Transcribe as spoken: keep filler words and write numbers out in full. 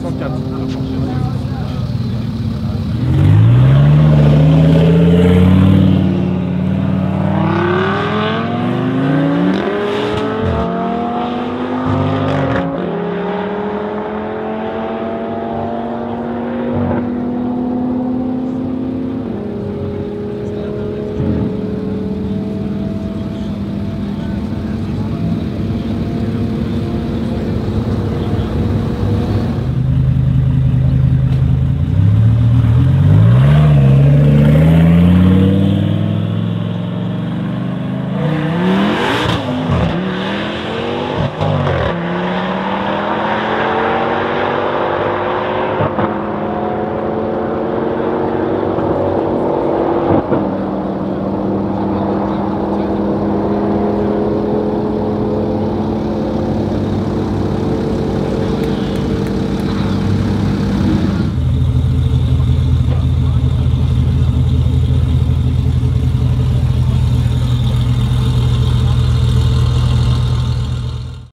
trois cent quatre.